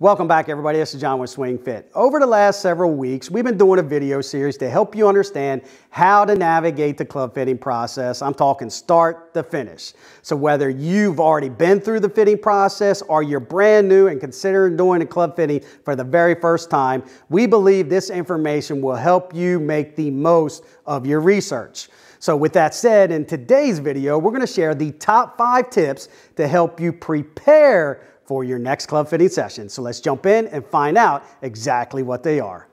Welcome back, everybody. This is John with Swing Fit. Over the last several weeks, we've been doing a video series to help you understand how to navigate the club fitting process. I'm talking start to finish. So whether you've already been through the fitting process or you're brand new and considering doing a club fitting for the very first time, we believe this information will help you make the most of your research. So with that said, in today's video, we're going to share the top 5 tips to help you prepare for your next club fitting session. So let's jump in and find out exactly what they are.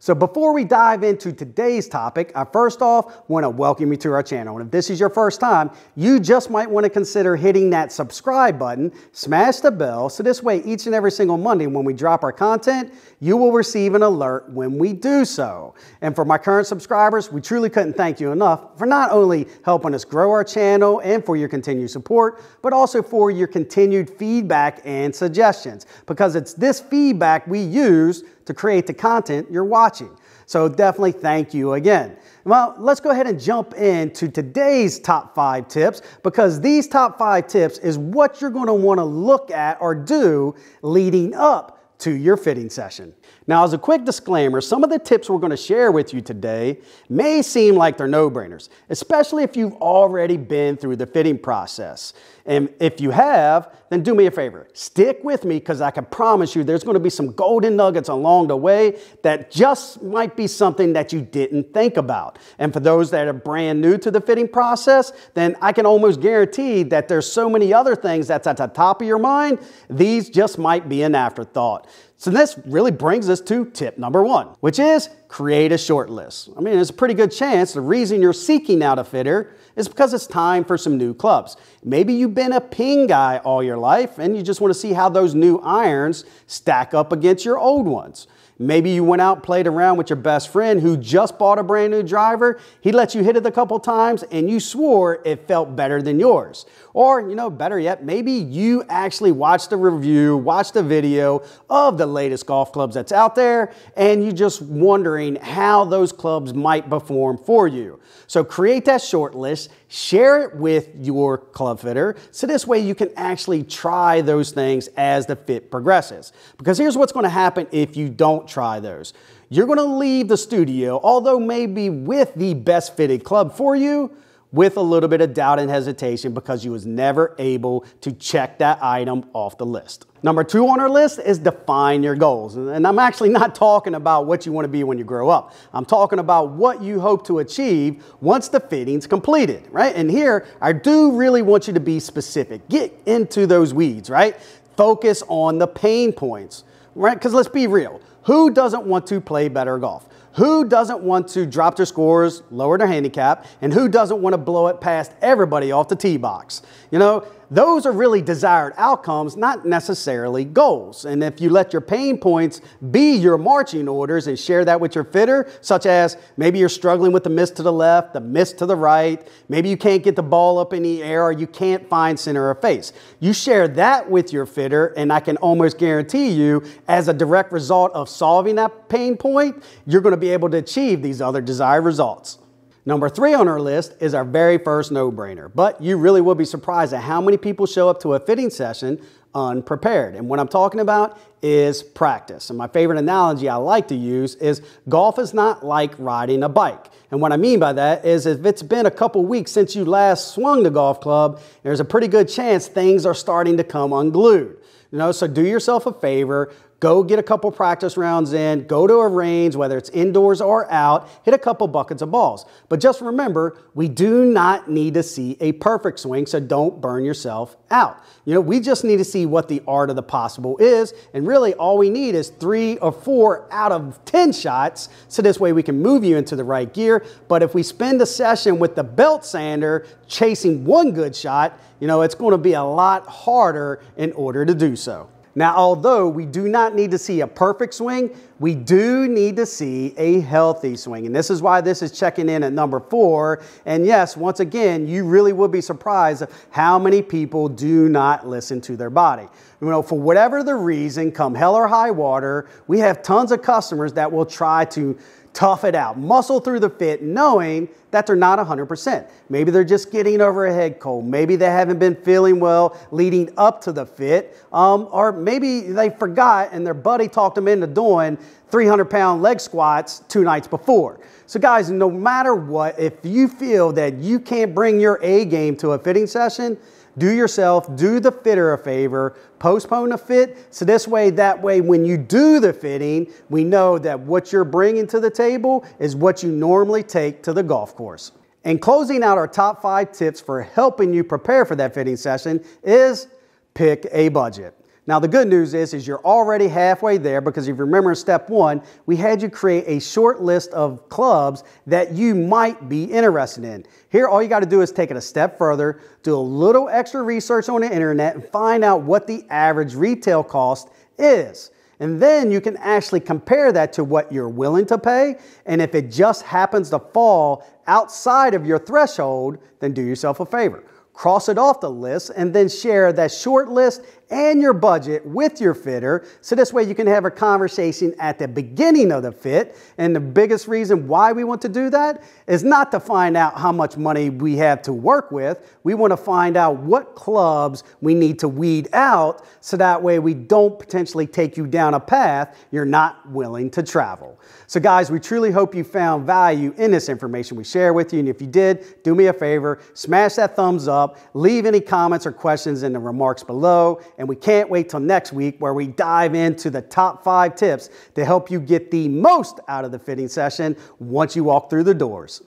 So before we dive into today's topic, I first off want to welcome you to our channel. And if this is your first time, you just might want to consider hitting that subscribe button, smash the bell, so this way each and every single Monday when we drop our content, you will receive an alert when we do so. And for my current subscribers, we truly couldn't thank you enough for not only helping us grow our channel and for your continued support, but also for your continued feedback and suggestions, because it's this feedback we use to create the content you're watching. So definitely thank you again. Well, let's go ahead and jump into today's top 5 tips, because these top 5 tips is what you're going to want to look at or do leading up to your fitting session. Now, as a quick disclaimer, some of the tips we're going to share with you today may seem like they're no-brainers, especially if you've already been through the fitting process. And if you have, then do me a favor, stick with me, because I can promise you there's going to be some golden nuggets along the way that just might be something that you didn't think about. And for those that are brand new to the fitting process, then I can almost guarantee that there's so many other things that's at the top of your mind. These just might be an afterthought. So this really brings us to tip number 1, which is create a short list. I mean, there's a pretty good chance the reason you're seeking out a fitter is because it's time for some new clubs. Maybe you've been a Ping guy all your life and you just want to see how those new irons stack up against your old ones. Maybe you went out, played around with your best friend who just bought a brand new driver. He let you hit it a couple times and you swore it felt better than yours. Or, you know, better yet, maybe you actually watched the review, watched the video of the latest golf clubs that's out there, and you're just wondering how those clubs might perform for you. So create that short list, share it with your club fitter, so this way you can actually try those things as the fit progresses. Because here's what's going to happen if you don't try those. You're going to leave the studio, although maybe with the best fitted club for you, with a little bit of doubt and hesitation, because you was never able to check that item off the list. Number 2 on our list is define your goals. And I'm actually not talking about what you want to be when you grow up. I'm talking about what you hope to achieve once the fitting's completed, right? And here, I do really want you to be specific. Get into those weeds, right? Focus on the pain points, right? Because let's be real. Who doesn't want to play better golf? Who doesn't want to drop their scores, lower their handicap, and who doesn't want to blow it past everybody off the tee box? You know, those are really desired outcomes, not necessarily goals. And if you let your pain points be your marching orders and share that with your fitter, such as maybe you're struggling with the miss to the left, the miss to the right, maybe you can't get the ball up in the air, or you can't find center of face. You share that with your fitter, and I can almost guarantee you, as a direct result of solving that pain point, you're going to be able to achieve these other desired results. Number 3 on our list is our very first no-brainer, but you really will be surprised at how many people show up to a fitting session unprepared. And what I'm talking about is practice. And my favorite analogy I like to use is golf is not like riding a bike. And what I mean by that is if it's been a couple weeks since you last swung the golf club, there's a pretty good chance things are starting to come unglued. You know, so do yourself a favor, go get a couple practice rounds in, go to a range, whether it's indoors or out, hit a couple buckets of balls. But just remember, we do not need to see a perfect swing, so don't burn yourself out. You know, we just need to see what the art of the possible is, and really all we need is 3 or 4 out of 10 shots, so this way we can move you into the right gear. But if we spend the session with the belt sander chasing one good shot, you know, it's going to be a lot harder in order to do so. Now, although we do not need to see a perfect swing, We do need to see a healthy swing. And this is why this is checking in at number 4. And yes, once again, you really would be surprised at how many people do not listen to their body. You know, for whatever the reason, come hell or high water, we have tons of customers that will try to tough it out, muscle through the fit, knowing that they're not 100%. Maybe they're just getting over a head cold. Maybe they haven't been feeling well leading up to the fit. Or maybe they forgot and their buddy talked them into doing 300-pound leg squats 2 nights before. So guys, no matter what, if you feel that you can't bring your A game to a fitting session, do yourself, do the fitter a favor, postpone the fit. So this way, that way, when you do the fitting, we know that what you're bringing to the table is what you normally take to the golf course. And closing out our top 5 tips for helping you prepare for that fitting session is pick a budget. Now the good news is you're already halfway there, because if you remember in step 1, we had you create a short list of clubs that you might be interested in. Here, all you got to do is take it a step further, do a little extra research on the internet, and find out what the average retail cost is. And then you can actually compare that to what you're willing to pay. And if it just happens to fall outside of your threshold, then do yourself a favor. Cross it off the list and then share that short list and your budget with your fitter. So this way you can have a conversation at the beginning of the fit. And the biggest reason why we want to do that is not to find out how much money we have to work with. We want to find out what clubs we need to weed out, so that way we don't potentially take you down a path you're not willing to travel. So guys, we truly hope you found value in this information we share with you. And if you did, do me a favor, smash that thumbs up. Leave any comments or questions in the remarks below, and we can't wait till next week, where we dive into the top 5 tips to help you get the most out of the fitting session once you walk through the doors.